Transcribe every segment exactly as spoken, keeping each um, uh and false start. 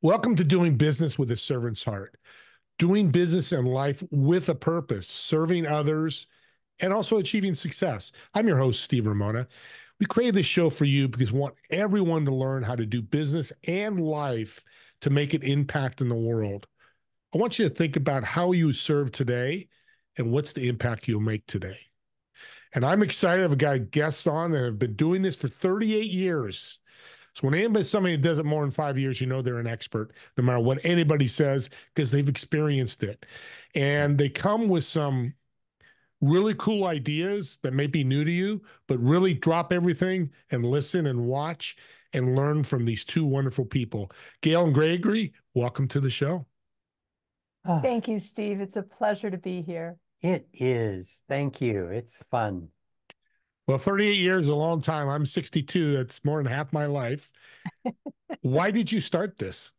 Welcome to Doing Business with a Servant's Heart. Doing business and life with a purpose, serving others, and also achieving success. I'm your host, Steve Ramona. We created this show for you because we want everyone to learn how to do business and life to make an impact in the world. I want you to think about how you serve today and what's the impact you'll make today. And I'm excited. I've got guests on that have been doing this for thirty-eight years. So when anybody, somebody does it more than five years, you know they're an expert, no matter what anybody says, because they've experienced it. And they come with some really cool ideas that may be new to you, but really drop everything and listen and watch and learn from these two wonderful people. Gail and Gregory, welcome to the show. Thank you, Steve. It's a pleasure to be here. It is. Thank you. It's fun. Well, thirty-eight years is a long time. I'm sixty-two. That's more than half my life. Why did you start this?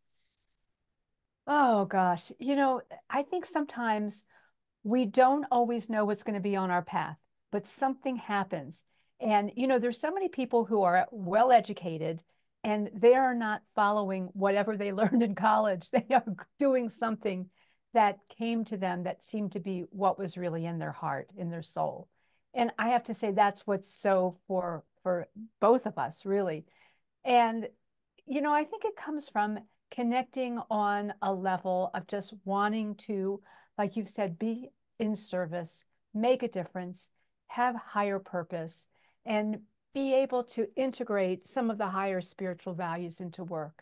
Oh, gosh. You know, I think sometimes we don't always know what's going to be on our path, but something happens. And, you know, there's so many people who are well-educated and they are not following whatever they learned in college. They are doing something that came to them that seemed to be what was really in their heart, in their soul. And I have to say, that's what's so for, for both of us, really. And, you know, I think it comes from connecting on a level of just wanting to, like you've said, be in service, make a difference, have higher purpose, and be able to integrate some of the higher spiritual values into work.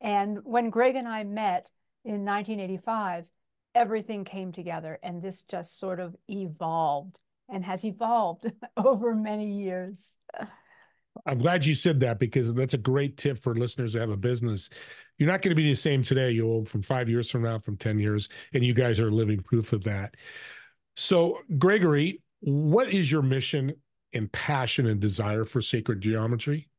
And when Greg and I met in nineteen eighty-five, everything came together, and this just sort of evolved. And has evolved over many years. I'm glad you said that, because that's a great tip for listeners that have a business. You're not going to be the same today, you'll from five years from now, from ten years, and you guys are living proof of that. So, Gregory, what is your mission and passion and desire for Sacred Geometry?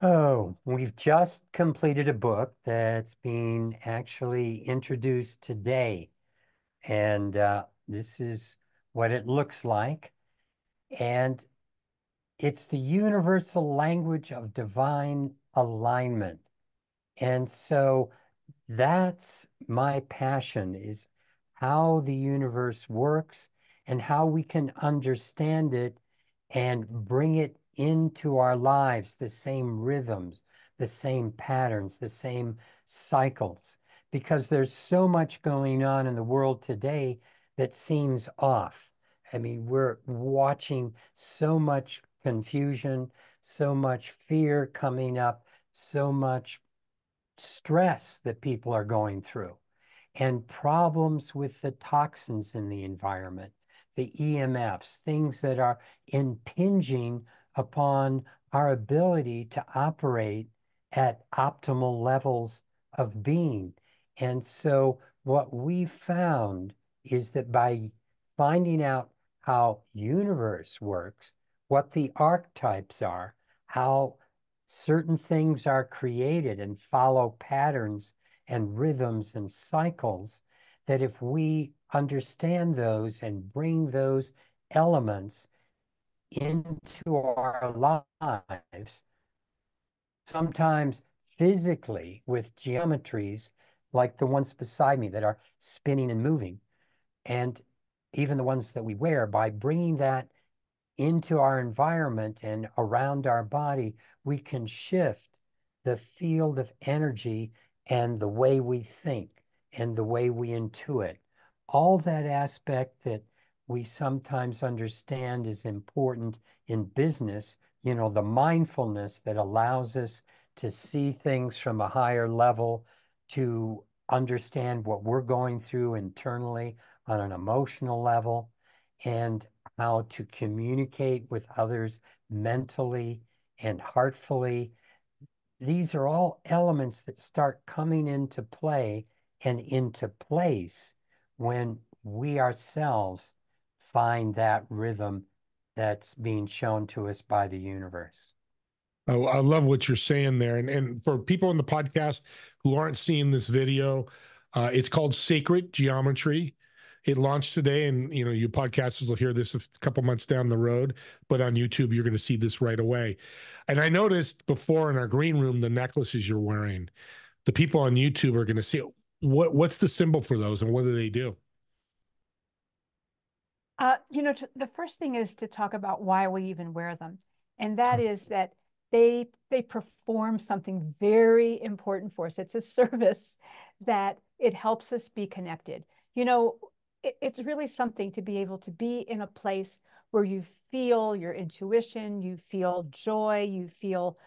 Oh, we've just completed a book that's being actually introduced today. And uh, this is what it looks like, and it's the universal language of divine alignment. And so that's my passion, is how the universe works and how we can understand it and bring it into our lives, the same rhythms, the same patterns, the same cycles, because there's so much going on in the world today that seems off. I mean, we're watching so much confusion, so much fear coming up, so much stress that people are going through, and problems with the toxins in the environment, the E M Fs, things that are impinging upon our ability to operate at optimal levels of being. And so what we found is that by finding out how universe works, what the archetypes are, how certain things are created and follow patterns and rhythms and cycles, that if we understand those and bring those elements into our lives, sometimes physically with geometries like the ones beside me that are spinning and moving, and even the ones that we wear, by bringing that into our environment and around our body, we can shift the field of energy and the way we think and the way we intuit. All that aspect that we sometimes understand is important in business, you know, the mindfulness that allows us to see things from a higher level, to understand what we're going through internally on an emotional level, and how to communicate with others mentally and heartfully. These are all elements that start coming into play and into place when we ourselves find that rhythm that's being shown to us by the universe. Oh, I love what you're saying there. And, and for people in the podcast who aren't seeing this video, uh, it's called Sacred Geometry. It launched today, and you know, you podcasters will hear this a couple months down the road, but on YouTube, you're going to see this right away. And I noticed before in our green room, the necklaces you're wearing, the people on YouTube are going to see what what's the symbol for those and what do they do? Uh, you know, the first thing is to talk about why we even wear them. And that huh. is that they they perform something very important for us. It's a service that it helps us be connected. You know, it, it's really something to be able to be in a place where you feel your intuition, you feel joy, you feel,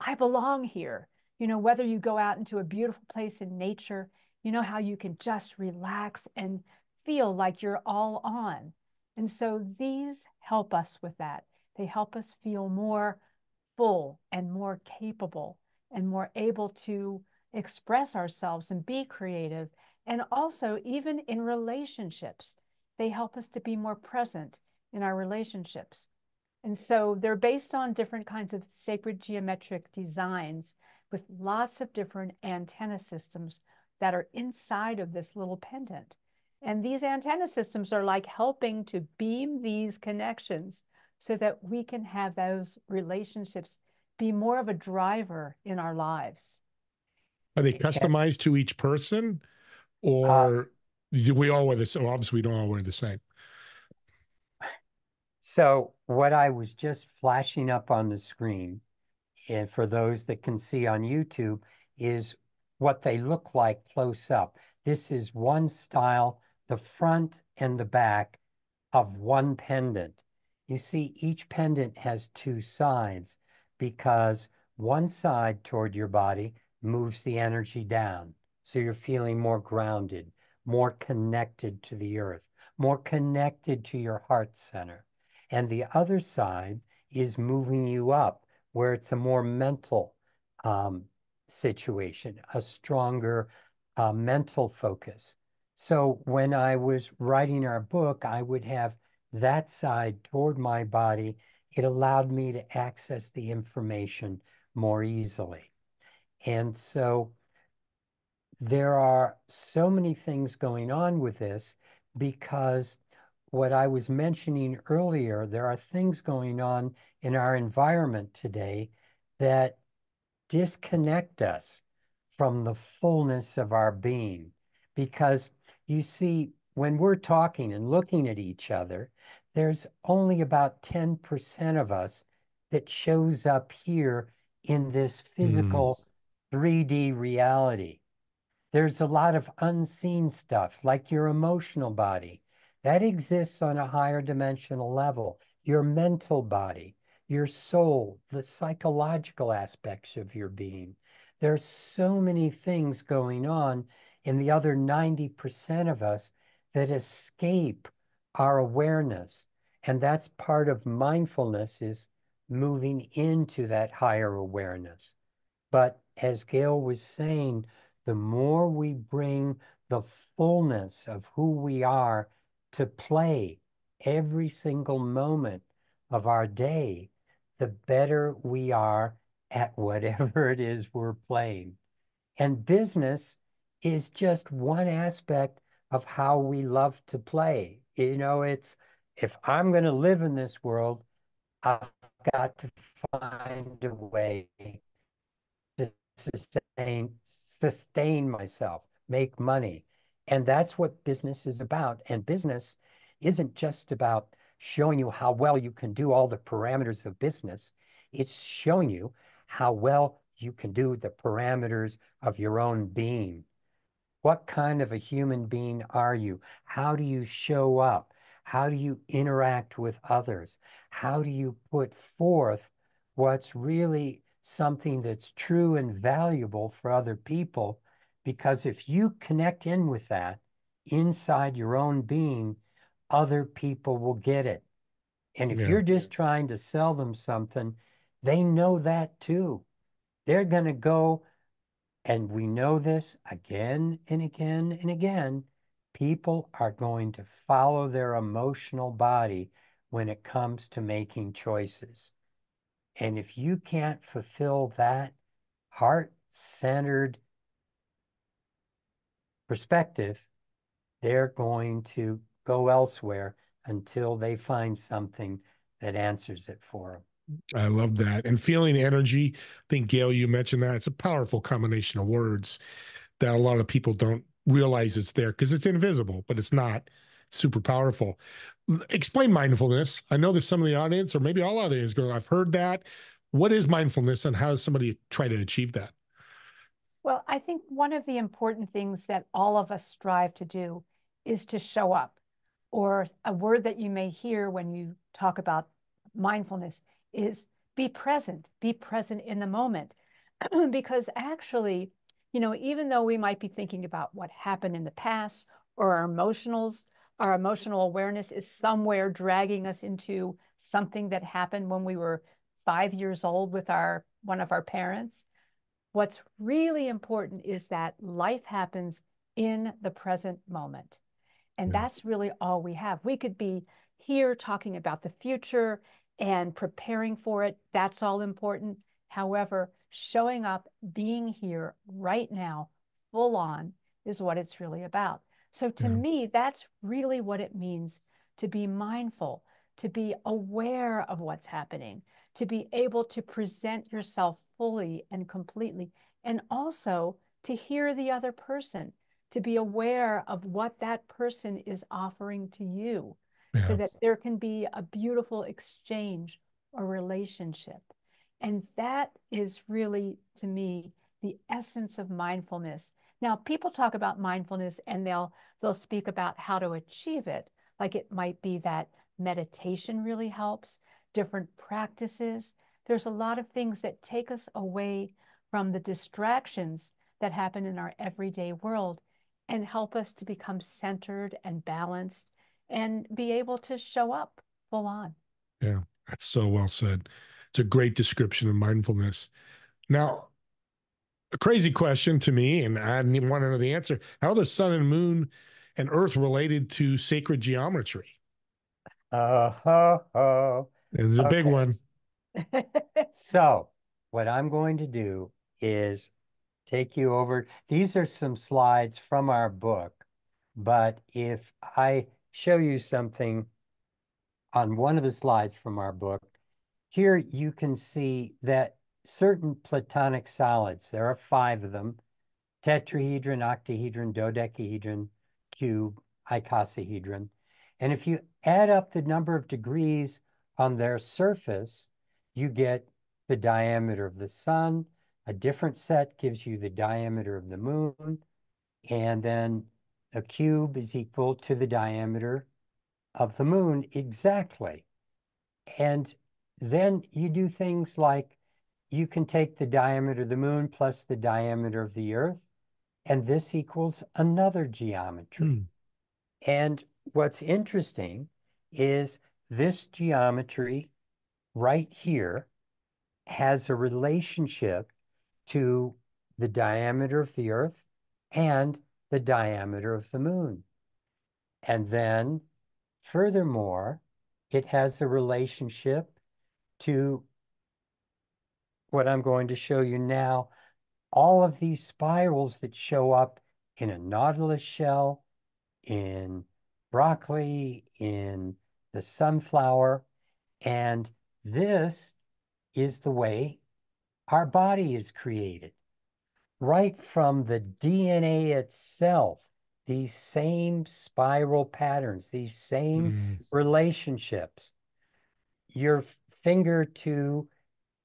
I belong here. You know, whether you go out into a beautiful place in nature, you know how you can just relax and feel like you're all on. And so these help us with that. They help us feel more full and more capable and more able to express ourselves and be creative. And also, even in relationships, they help us to be more present in our relationships. And so they're based on different kinds of sacred geometric designs with lots of different antenna systems that are inside of this little pendant. And these antenna systems are like helping to beam these connections so that we can have those relationships be more of a driver in our lives. Are they customized to each person, or uh, do we all wear the same? Obviously, we don't all wear the same. So what I was just flashing up on the screen, and for those that can see on YouTube, is what they look like close up. This is one style, the front and the back of one pendant. You see, each pendant has two sides because one side toward your body moves the energy down. So you're feeling more grounded, more connected to the earth, more connected to your heart center. And the other side is moving you up, where it's a more mental um, situation, a stronger uh, mental focus. So when I was writing our book, I would have that side toward my body. It allowed me to access the information more easily. And so there are so many things going on with this, because what I was mentioning earlier, there are things going on in our environment today that disconnect us from the fullness of our being. Because you see, when we're talking and looking at each other, there's only about ten percent of us that shows up here in this physical mm. three D reality. There's a lot of unseen stuff, like your emotional body. That exists on a higher dimensional level. Your mental body, your soul, the psychological aspects of your being. There's so many things going on in the other ninety percent of us that escape our awareness. And that's part of mindfulness, is moving into that higher awareness. But as Gail was saying, the more we bring the fullness of who we are to play every single moment of our day, the better we are at whatever it is we're playing. And business is just one aspect of how we love to play. You know, it's, if I'm going to live in this world, I've got to find a way to sustain, sustain myself, make money. And that's what business is about. And business isn't just about showing you how well you can do all the parameters of business. It's showing you how well you can do the parameters of your own being. What kind of a human being are you? How do you show up? How do you interact with others? How do you put forth what's really something that's true and valuable for other people? Because if you connect in with that inside your own being, other people will get it. And if yeah. you're just trying to sell them something, they know that too. They're going to go. And we know this again and again and again, people are going to follow their emotional body when it comes to making choices. And if you can't fulfill that heart-centered perspective, they're going to go elsewhere until they find something that answers it for them. I love that. And feeling energy, I think, Gail, you mentioned that. It's a powerful combination of words that a lot of people don't realize it's there because it's invisible, but it's not. It's super powerful. Explain mindfulness. I know there's some of the audience, or maybe all audience, going, I've heard that. What is mindfulness and how does somebody try to achieve that? Well, I think one of the important things that all of us strive to do is to show up. Or a word that you may hear when you talk about mindfulness is be present, be present in the moment. Because actually, you know, even though we might be thinking about what happened in the past, or our emotionals, our emotional awareness is somewhere dragging us into something that happened when we were five years old with our one of our parents. What's really important is that life happens in the present moment. And yeah. That's really all we have. We could be here talking about the future and preparing for it. That's all important. However, showing up, being here right now, full on, is what it's really about. So to yeah. me, that's really what it means to be mindful, to be aware of what's happening, to be able to present yourself fully and completely, and also to hear the other person, to be aware of what that person is offering to you, yeah. so that there can be a beautiful exchange or relationship. And that is really, to me, the essence of mindfulness. Now, people talk about mindfulness and they'll they'll speak about how to achieve it. Like it might be that meditation really helps, different practices. There's a lot of things that take us away from the distractions that happen in our everyday world and help us to become centered and balanced and be able to show up full on. Yeah, that's so well said. It's a great description of mindfulness. Now, a crazy question to me, and I didn't even want to know the answer. How are the sun and moon and earth related to sacred geometry? Uh, oh, oh. It's a okay. big one. So what I'm going to do is take you over. These are some slides from our book, but if I show you something on one of the slides from our book, here you can see that certain platonic solids, there are five of them, tetrahedron, octahedron, dodecahedron, cube, icosahedron. And if you add up the number of degrees on their surface, you get the diameter of the sun. A different set gives you the diameter of the moon. And then a cube is equal to the diameter of the moon exactly. And then you do things like you can take the diameter of the moon plus the diameter of the earth, and this equals another geometry. Mm. And what's interesting is this geometry right here has a relationship to the diameter of the earth and the diameter of the moon. And then furthermore, it has a relationship to what I'm going to show you now, all of these spirals that show up in a nautilus shell, in broccoli, in the sunflower, and this is the way our body is created. Right from the D N A itself, these same spiral patterns, these same mm. relationships, your finger to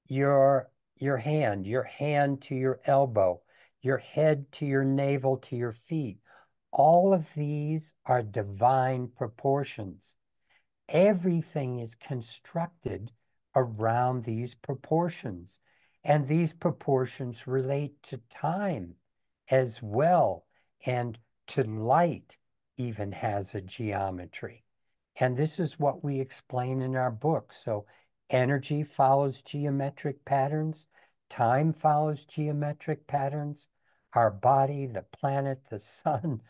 your, your hand, your hand to your elbow, your head to your navel to your feet. All of these are divine proportions. Everything is constructed around these proportions. And these proportions relate to time as well, and to light even has a geometry. And this is what we explain in our book. So energy follows geometric patterns, time follows geometric patterns, our body, the planet, the sun,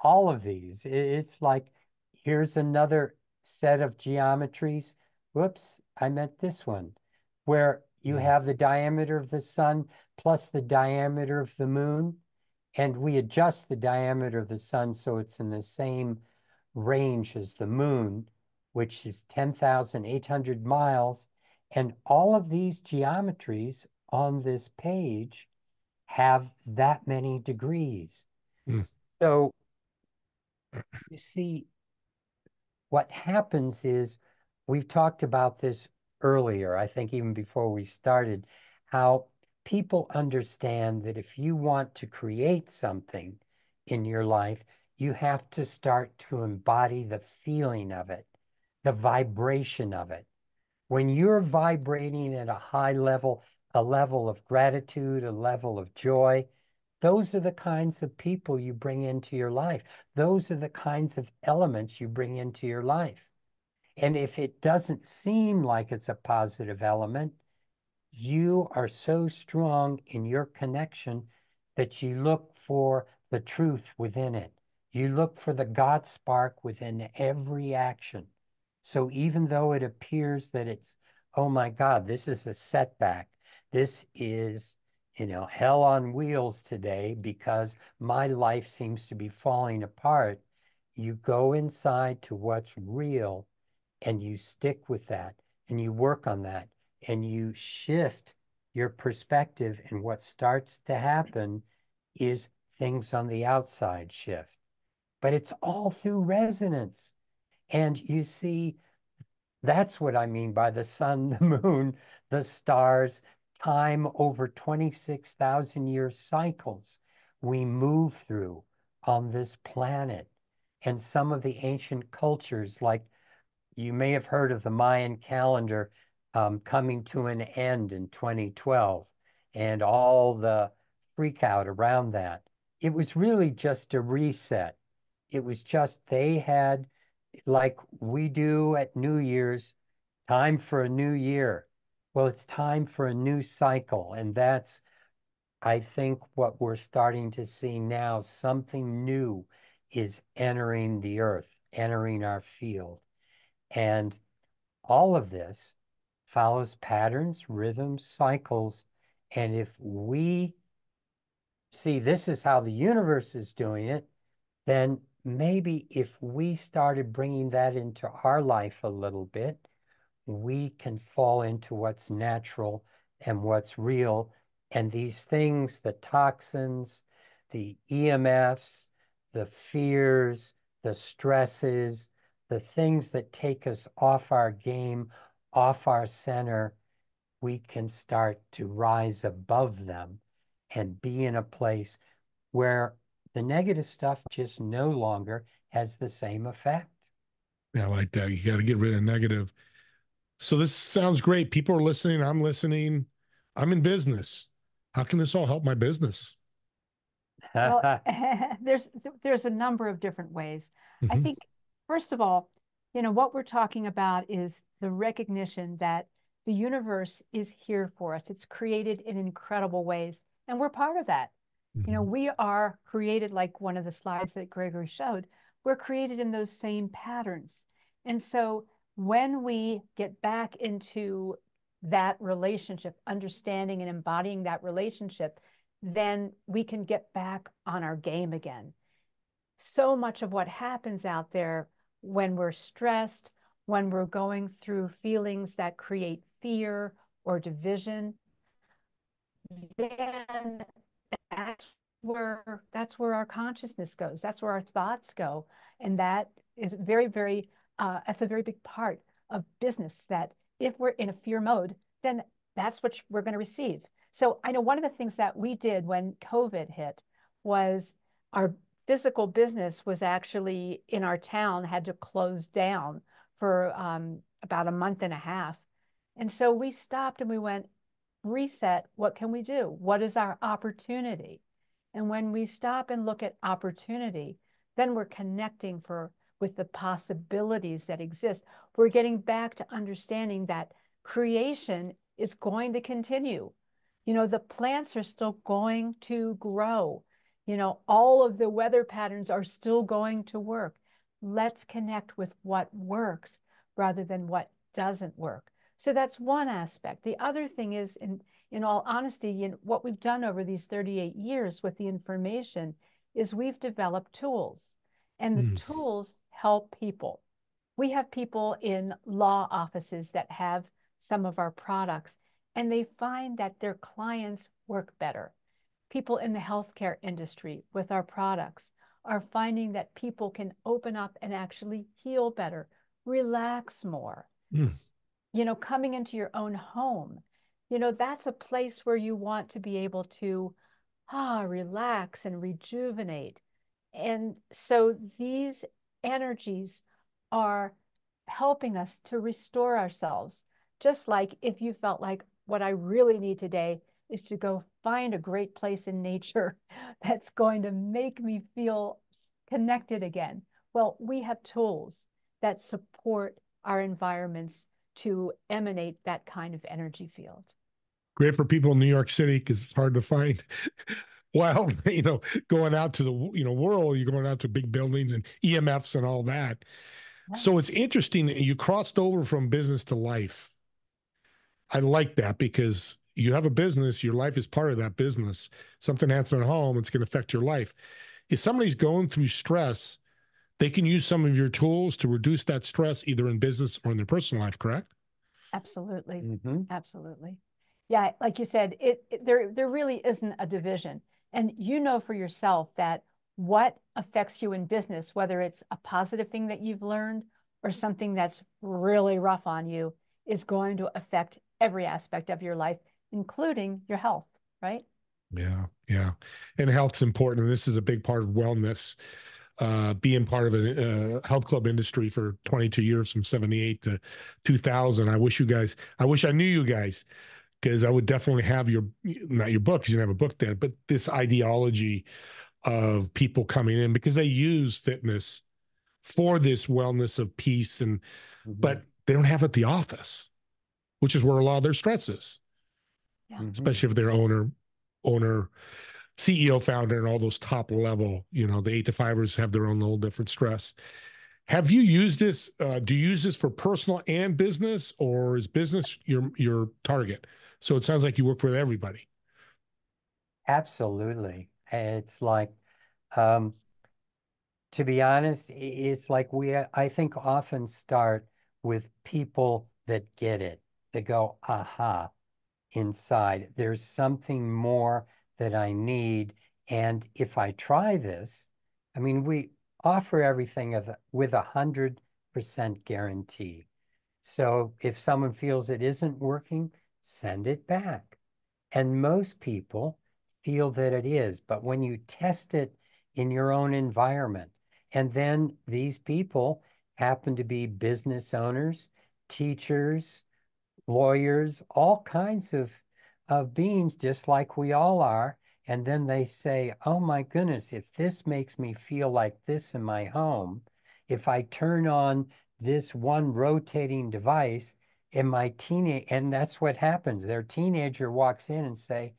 all of these. It's like, here's another set of geometries. Whoops, I meant this one, where you have the diameter of the sun plus the diameter of the moon, And we adjust the diameter of the sun so it's in the same range as the moon, which is ten thousand eight hundred miles. And all of these geometries on this page have that many degrees. Mm. So you see, what happens is, we've talked about this earlier, I think even before we started, how people understand that if you want to create something in your life, you have to start to embody the feeling of it, the vibration of it. When you're vibrating at a high level, a level of gratitude, a level of joy, those are the kinds of people you bring into your life. Those are the kinds of elements you bring into your life. And if it doesn't seem like it's a positive element, you are so strong in your connection that you look for the truth within it. You look for the God spark within every action. So even though it appears that it's, oh my God, this is a setback. This is, you know, hell on wheels today because my life seems to be falling apart. You go inside to what's real and you stick with that and you work on that and you shift your perspective, and what starts to happen is things on the outside shift. But it's all through resonance. And you see, that's what I mean by the sun, the moon, the stars, time over twenty-six thousand year cycles we move through on this planet. And some of the ancient cultures, like you may have heard of the Mayan calendar um, coming to an end in twenty twelve and all the freak out around that. It was really just a reset. It was just they had, like we do at New Year's, time for a new year. Well, it's time for a new cycle. And that's, I think, what we're starting to see now. Something new is entering the earth, entering our field. And all of this follows patterns, rhythms, cycles. And if we see this is how the universe is doing it, then maybe if we started bringing that into our life a little bit, we can fall into what's natural and what's real. And these things, the toxins, the E M Fs, the fears, the stresses, the things that take us off our game, off our center, we can start to rise above them and be in a place where the negative stuff just no longer has the same effect. Yeah, I like that. You got to get rid of negative. So this sounds great. People are listening. I'm listening. I'm in business. How can this all help my business? Well, there's, there's a number of different ways. Mm-hmm. I think, first of all, you know, what we're talking about is the recognition that the universe is here for us. It's created in incredible ways, and we're part of that. You know, we are created, like one of the slides that Gregory showed, we're created in those same patterns. And so when we get back into that relationship, understanding and embodying that relationship, then we can get back on our game again. So much of what happens out there when we're stressed, when we're going through feelings that create fear or division, then that's where that's where our consciousness goes. That's where our thoughts go, and that is very, very. Uh, that's a very big part of business. That if we're in a fear mode, then that's what we're going to receive. So I know one of the things that we did when COVID hit was our physical business was actually in our town had to close down for um, about a month and a half, and so we stopped and we went, reset. What can we do? What is our opportunity? And when we stop and look at opportunity, then we're connecting for with the possibilities that exist. We're getting back to understanding that creation is going to continue. You know, the plants are still going to grow. You know, all of the weather patterns are still going to work. Let's connect with what works rather than what doesn't work. So that's one aspect. The other thing is in, in all honesty, you know, what we've done over these thirty-eight years with the information is we've developed tools, and the mm. tools help people. We have people in law offices that have some of our products, and they find that their clients work better. People in the healthcare industry with our products are finding that people can open up and actually heal better, relax more. Mm. You know, coming into your own home, you know, that's a place where you want to be able to ah, relax and rejuvenate. And so these energies are helping us to restore ourselves. Just like if you felt like what I really need today is to go find a great place in nature that's going to make me feel connected again. Well, we have tools that support our environments to emanate that kind of energy field. Great for people in New York City, because it's hard to find. Well, you know, going out to the you know world, you're going out to big buildings and E M Fs and all that. Right. So it's interesting that you crossed over from business to life. I like that, because you have a business, your life is part of that business. Something happens at home, it's going to affect your life. If somebody's going through stress, they can use some of your tools to reduce that stress, either in business or in their personal life, correct? Absolutely. Mm-hmm. Absolutely. Yeah, like you said, it, it there there really isn't a division. And you know for yourself that what affects you in business, whether it's a positive thing that you've learned or something that's really rough on you, is going to affect every aspect of your life, including your health, right? Yeah, yeah. And health's important. And this is a big part of wellness. Uh, being part of a uh, health club industry for twenty-two years, from seventy-eight to two thousand. I wish you guys, I wish I knew you guys, because I would definitely have your, not your book, because you didn't have a book then, but this ideology of people coming in, because they use fitness for this wellness of peace, and mm-hmm. but they don't have it at the office, which is where a lot of their stress is, yeah. mm-hmm. especially if they're owner, owner, C E O, founder, and all those top level, you know, the eight to fivers have their own little different stress. Have you used this? Uh, do you use this for personal and business, or is business your, your target? So it sounds like you work with everybody. Absolutely. It's like, um, to be honest, it's like we, I think often start with people that get it. They go, aha, inside. There's something more that I need, and if I try this, I mean, we offer everything of, with a hundred percent guarantee. So if someone feels it isn't working, send it back. And most people feel that it is, but when you test it in your own environment, and then these people happen to be business owners, teachers, lawyers, all kinds of of beings, just like we all are, and then they say, oh my goodness, if this makes me feel like this in my home, if I turn on this one rotating device in my teenage, and that's what happens. Their teenager walks in and say,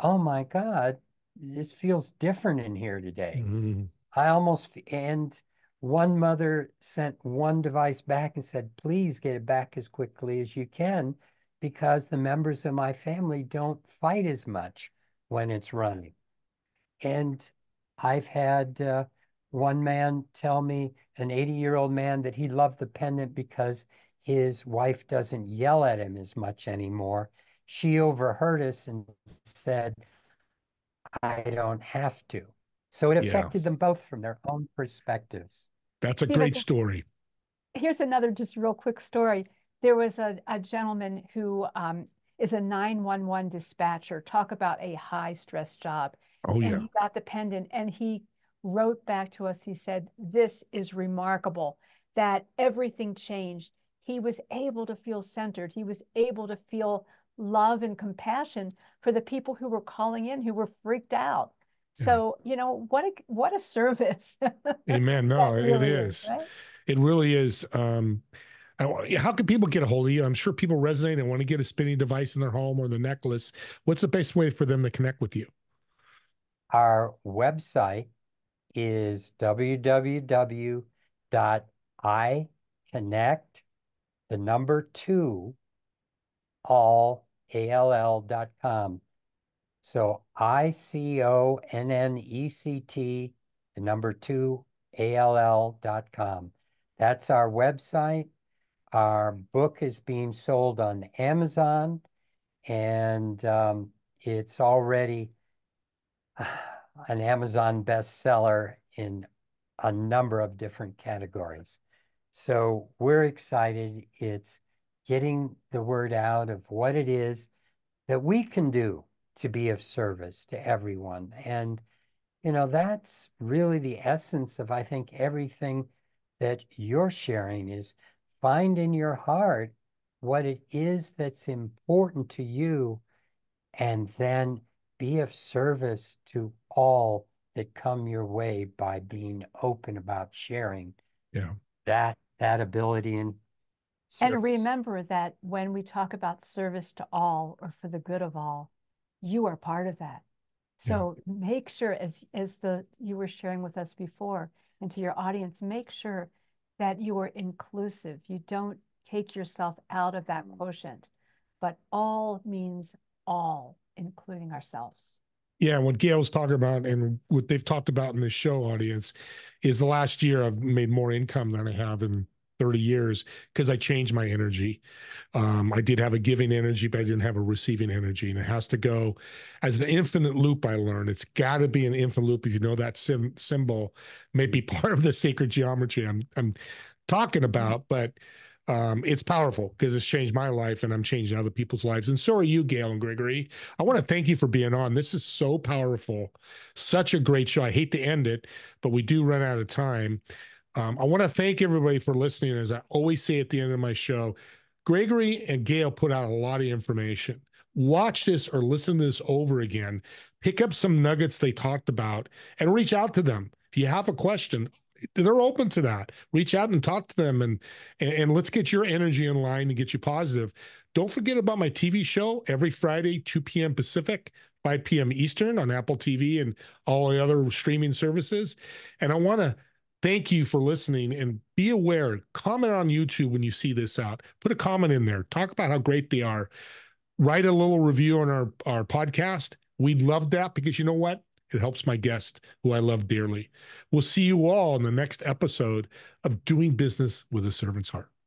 oh my God, this feels different in here today. Mm-hmm. I almost, and one mother sent one device back and said, please get it back as quickly as you can, because the members of my family don't fight as much when it's running. And I've had uh, one man tell me, an eighty-year-old man, that he loved the pendant because his wife doesn't yell at him as much anymore. She overheard us and said, I don't have to. So it yeah. affected them both from their own perspectives. That's a See, great story. Here's another just real quick story. There was a, a gentleman who um, is a nine one one dispatcher. Talk about a high-stress job. Oh, yeah. And he got the pendant, and he wrote back to us. He said, this is remarkable, that everything changed. He was able to feel centered. He was able to feel love and compassion for the people who were calling in, who were freaked out. Yeah. So, you know, what a, what a service. Amen. No, it really is. is right? It really is. Um... How can people get a hold of you? I'm sure people resonate and want to get a spinning device in their home or the necklace. What's the best way for them to connect with you? Our website is w w w dot i connect two all, A L L dot com. So I C O N N E C T, the number two, A L L dot com. That's our website. Our book is being sold on Amazon, and um, it's already an Amazon bestseller in a number of different categories. So we're excited. It's getting the word out of what it is that we can do to be of service to everyone. And, you know, that's really the essence of, I think, everything that you're sharing is find in your heart what it is that's important to you, and then be of service to all that come your way by being open about sharing yeah. that that ability and service. And remember that when we talk about service to all or for the good of all, you are part of that. So yeah. make sure, as as the you were sharing with us before, and to your audience, make sure that you are inclusive. You don't take yourself out of that quotient, but all means all, including ourselves. Yeah, what Gail's talking about and what they've talked about in this show, audience, is the last year I've made more income than I have in thirty years because I changed my energy. Um, I did have a giving energy, but I didn't have a receiving energy. And it has to go as an infinite loop, I learned. It's got to be an infinite loop. If you know that sim symbol, may be part of the sacred geometry I'm, I'm talking about, but Um, it's powerful because it's changed my life and I'm changing other people's lives. And so are you, Gail and Gregory. I want to thank you for being on. This is so powerful. Such a great show. I hate to end it, but we do run out of time. Um, I want to thank everybody for listening. As I always say at the end of my show, Gregory and Gail put out a lot of information. Watch this or listen to this over again. Pick up some nuggets they talked about and reach out to them. If you have a question, they're open to that. Reach out and talk to them, and, and and let's get your energy in line and get you positive. Don't forget about my T V show every Friday, two P M Pacific, five P M Eastern on Apple T V and all the other streaming services. And I want to thank you for listening, and be aware, comment on YouTube when you see this out. Put a comment in there. Talk about how great they are. Write a little review on our, our podcast. We'd love that because you know what? It helps my guest, who I love dearly. We'll see you all in the next episode of Doing Business with a Servant's Heart.